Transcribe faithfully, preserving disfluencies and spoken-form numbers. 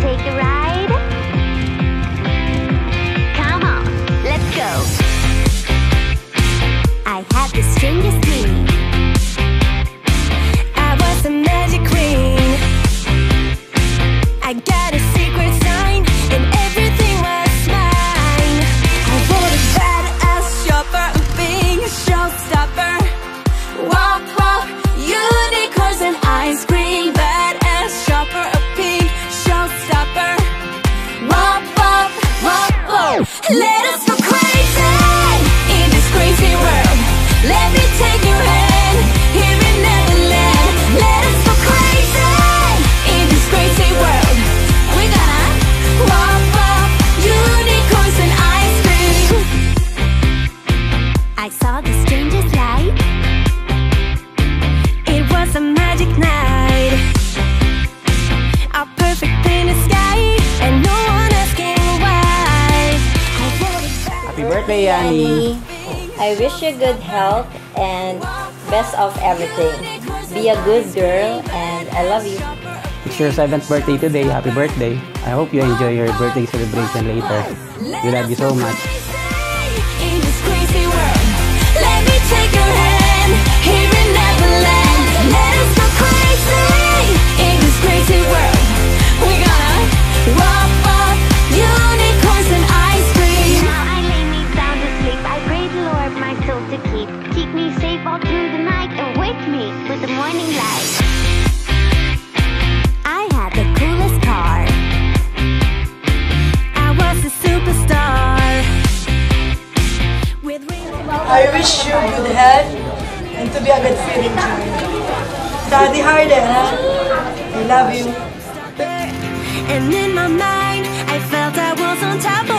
take a ride? Come on, let's go. I have the strangest dream. I was a magic queen. I got a secret sign and everything was mine. I would have had a shopper, being a showstopper. Wow, wow, unicorns and ice cream. Let us go crazy in this crazy world. Let me take your hand here in Neverland. Let us go crazy in this crazy world. We gonna wop wop unicorns and ice cream. I saw the strangest light. It was a magic night. A perfect day in the sky, and no one else can. Happy birthday, Yani! I wish you good health and best of everything. Be a good girl and I love you. It's your seventh birthday today. Happy birthday. I hope you enjoy your birthday celebration later. We love you so much. I wish you good health and to be a good feeling to you. Study harder, huh? I love you. And in my mind, I felt I was on top of